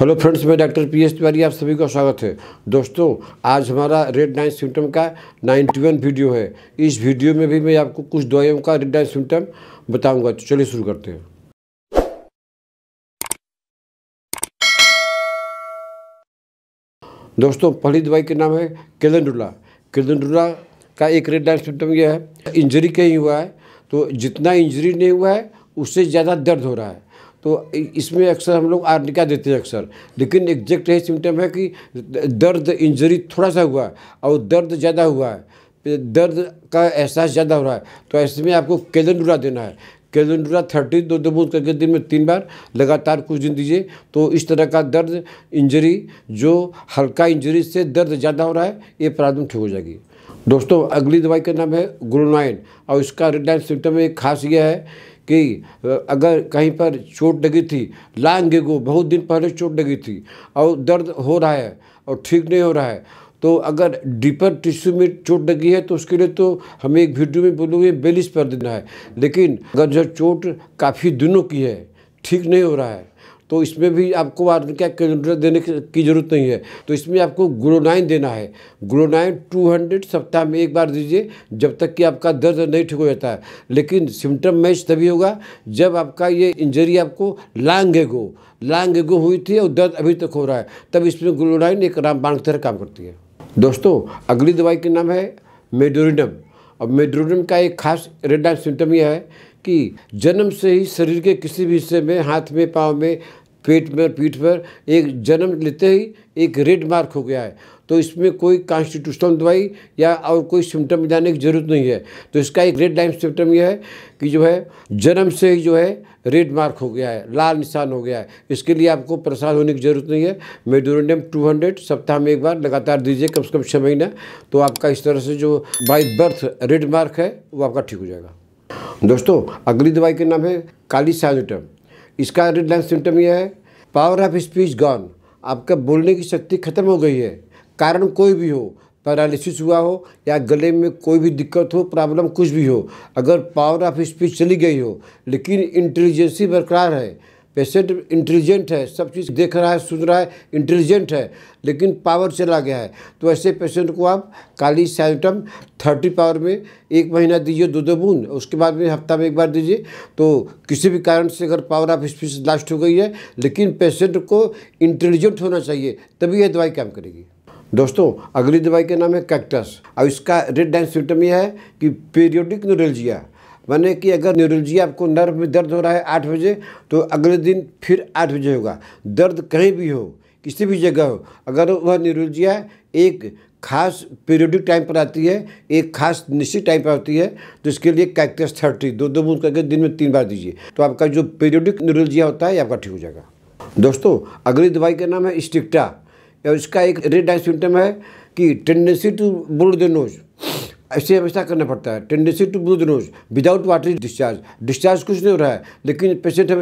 Hello friends, मैं doctor P S Tiwari, आप सभी का स्वागत है। दोस्तों, आज हमारा रेड नाइन सिम्टम का 91 वीडियो है। इस वीडियो में भी मैं आपको कुछ दवाइयों का रेड नाइन सिम्टम बताऊंगा। तो चलिए शुरू करते हैं। दोस्तों, पहली दवाई के नाम है कैलैंडुला। कैलैंडुला का एक रेड नाइन सिम्टम यह है, इंजरी कहीं हुआ है तो जितना इंजरी नहीं हुआ है उससे ज़्यादा दर्द हो रहा है। तो इसमें अक्सर हम लोग आर्निका देते हैं अक्सर, लेकिन एग्जैक्ट यही सिम्टम है कि दर्द इंजरी थोड़ा सा हुआ है और दर्द ज़्यादा हुआ है, दर्द का एहसास ज़्यादा हो रहा है। तो ऐसे में आपको कैलैंडुला देना है। कैलैंडुला 30 बूंद करके दिन में 3 बार लगातार कुछ दिन दीजिए। तो इस तरह का दर्द इंजरी, जो हल्का इंजरी से दर्द ज़्यादा हो रहा है, ये प्रॉब्लम ठीक हो जाएगी। दोस्तों, अगली दवाई का नाम है ग्लोनाइन और इसका रेड लाइन सिम्टम एक खास यह है कि अगर कहीं पर चोट लगी थी, लॉन्ग एगो बहुत दिन पहले चोट लगी थी और दर्द हो रहा है और ठीक नहीं हो रहा है, तो अगर डीपर टिश्यू में चोट लगी है तो उसके लिए तो हमें एक वीडियो में बोलूँगी बेलिस पर देना है। लेकिन अगर जब चोट काफ़ी दिनों की है, ठीक नहीं हो रहा है, तो इसमें भी आपको आर्निका कैलैंडुला देने की ज़रूरत नहीं है। तो इसमें आपको ग्लोनाइन देना है। ग्लोनाइन 200 सप्ताह में 1 बार दीजिए, जब तक कि आपका दर्द नहीं ठीक हो जाता है। लेकिन सिम्टम मैच तभी होगा जब आपका ये इंजरी आपको लॉन्ग एगो हुई थी और दर्द अभी तक हो रहा है, तब इसमें ग्लोनाइन एक रामबाण की तरह काम करती है। दोस्तों, अगली दवाई का नाम है मेडोरिनम। अब मेडोरिनम का एक खास रेड लाइन सिम्टम यह है कि जन्म से ही शरीर के किसी भी हिस्से में, हाथ में, पाँव में, पेट में, पीठ पर, एक जन्म लेते ही एक रेड मार्क हो गया है। तो इसमें कोई कॉन्स्टिट्यूशनल दवाई या और कोई सिम्टम जाने की ज़रूरत नहीं है। तो इसका एक रेड लाइन सिम्टम यह है कि जो है जन्म से ही जो है रेड मार्क हो गया है, लाल निशान हो गया है। इसके लिए आपको परेशान होने की ज़रूरत नहीं है। मेडोरिनम 200 सप्ताह में 1 बार लगातार दीजिए, कम से कम 6 महीना। तो आपका इस तरह से जो बाई बर्थ रेड मार्क है वो आपका ठीक हो जाएगा। दोस्तों, अगली दवाई के नाम है काली सायनेटम। इसका रेड लाइन सिम्टम यह है, पावर ऑफ स्पीच गॉन, आपका बोलने की शक्ति खत्म हो गई है। कारण कोई भी हो, पैरालिसिस हुआ हो या गले में कोई भी दिक्कत हो, प्रॉब्लम कुछ भी हो, अगर पावर ऑफ स्पीच चली गई हो लेकिन इंटेलिजेंसी बरकरार है, पेशेंट इंटेलिजेंट है, सब चीज़ देख रहा है, सुन रहा है, इंटेलिजेंट है, लेकिन पावर चला गया है, तो ऐसे पेशेंट को आप काली सायनेटम 30 पावर में 1 महीना दीजिए, 2 बूंद, उसके बाद में हफ्ता में 1 बार दीजिए। तो किसी भी कारण से अगर पावर ऑफ स्पीच लास्ट हो गई है, लेकिन पेशेंट को इंटेलिजेंट होना चाहिए, तभी यह दवाई काम करेगी। दोस्तों, अगली दवाई का नाम है कैक्टस और इसका रेड लाइन सिम्टम यह है कि पीरियोडिक न्यूरेल्जिया, माने कि अगर न्यूरोलॉजी आपको नर्व में दर्द हो रहा है 8 बजे, तो अगले दिन फिर 8 बजे होगा। दर्द कहीं भी हो, किसी भी जगह हो, अगर वह न्यूरोलॉजिया एक खास पीरियोडिक टाइम पर आती है, एक खास निश्चित टाइम पर आती है, तो इसके लिए कैक्टस 30 2 बूंद करके दिन में 3 बार दीजिए। तो आपका जो पीरियोडिक न्यूरोलॉजिया होता है आपका ठीक हो जाएगा। दोस्तों, अगली दवाई का नाम है स्टिक्टा और इसका एक रेड लाइन सिम्टम है कि tendency to blow the nose, ऐसे हमेशा करना पड़ता है, tendency to blow the nose without watery discharge कुछ नहीं हो रहा है, लेकिन पेशेंट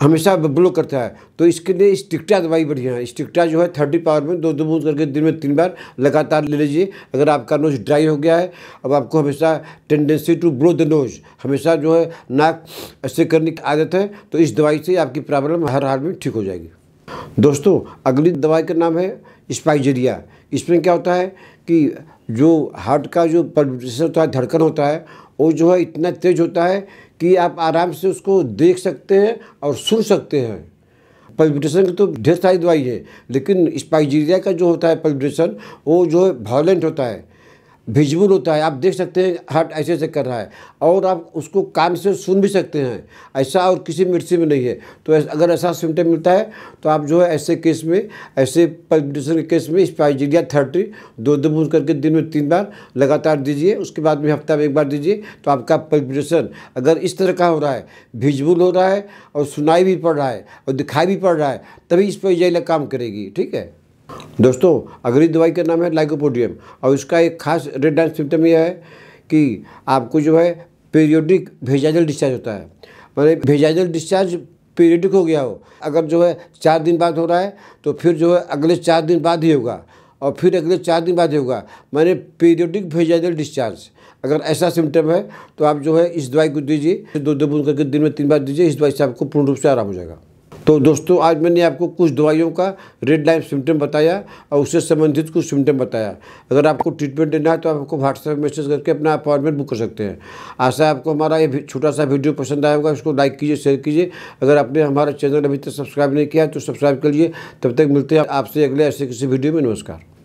हमेशा ब्लो करता है। तो इसके लिए स्टिक्टा दवाई बढ़िया है। स्टिक्टा जो है 30 पावर में 2 बूंद करके दिन में 3 बार लगातार ले लीजिए। अगर आपका नोज ड्राई हो गया है, अब आपको हमेशा tendency to blow the nose, हमेशा जो है नाक ऐसे करने की आदत है, तो इस दवाई से आपकी प्रॉब्लम हर हाल में ठीक हो जाएगी। दोस्तों, अगली दवाई का नाम है स्पाइजेरिया। इसमें क्या होता है कि जो हार्ट का जो पल्पिटेशन होता है, धड़कन होता है, वो जो है इतना तेज होता है कि आप आराम से उसको देख सकते हैं और सुन सकते हैं। पल्पिटेशन की तो ढेर सारी दवाई है, लेकिन स्पाइजेरिया का जो होता है पल्पिटेशन, वो जो है वायलेंट होता है, विजुअल होता है, आप देख सकते हैं हार्ट ऐसे ऐसे कर रहा है और आप उसको कान से सुन भी सकते हैं। ऐसा और किसी मेडिसिन में नहीं है। तो अगर ऐसा सिम्टम मिलता है तो आप जो है ऐसे केस में, ऐसे पल्पिटेशन के केस में स्पाइजेरिया 30 2 बूंद करके दिन में 3 बार लगातार दीजिए, उसके बाद में हफ्ता में 1 बार दीजिए। तो आपका पल्पिटेशन अगर इस तरह का हो रहा है, विजुअल हो रहा है और सुनाई भी पड़ रहा है और दिखाई भी पड़ रहा है, तभी स्पाइजेरिया काम करेगी। ठीक है। दोस्तों, अगली दवाई का नाम है लाइकोपोडियम और इसका एक खास रेड लाइन सिम्टम यह है कि आपको जो है पीरियोडिक वेजाइनल डिस्चार्ज होता है, मतलब वेजाइनल डिस्चार्ज पीरियोडिक हो गया हो, अगर जो है 4 दिन बाद हो रहा है तो फिर जो है अगले 4 दिन बाद ही होगा और फिर अगले 4 दिन बाद ही होगा, माने पीरियोडिक वेजाइनल डिस्चार्ज। अगर ऐसा सिम्टम है तो आप जो है इस दवाई को दीजिए, 2 बूंद करके दिन में 3 बार दीजिए। इस दवाई से आपको पूर्ण रूप से आराम हो जाएगा। तो दोस्तों आज मैंने आपको कुछ दवाइयों का रेड लाइफ सिम्टम बताया और उससे संबंधित कुछ सिम्टम बताया। अगर आपको ट्रीटमेंट देना है तो आप हमको व्हाट्सएप मैसेज करके अपना अपॉइंटमेंट बुक कर सकते हैं। आशा है आपको हमारा ये छोटा सा वीडियो पसंद आया होगा। इसको लाइक कीजिए, शेयर कीजिए। अगर आपने हमारा चैनल अभी तक सब्सक्राइब नहीं किया है तो सब्सक्राइब कर लिए। तब तक मिलते हैं आपसे अगले ऐसे किसी वीडियो में। नमस्कार।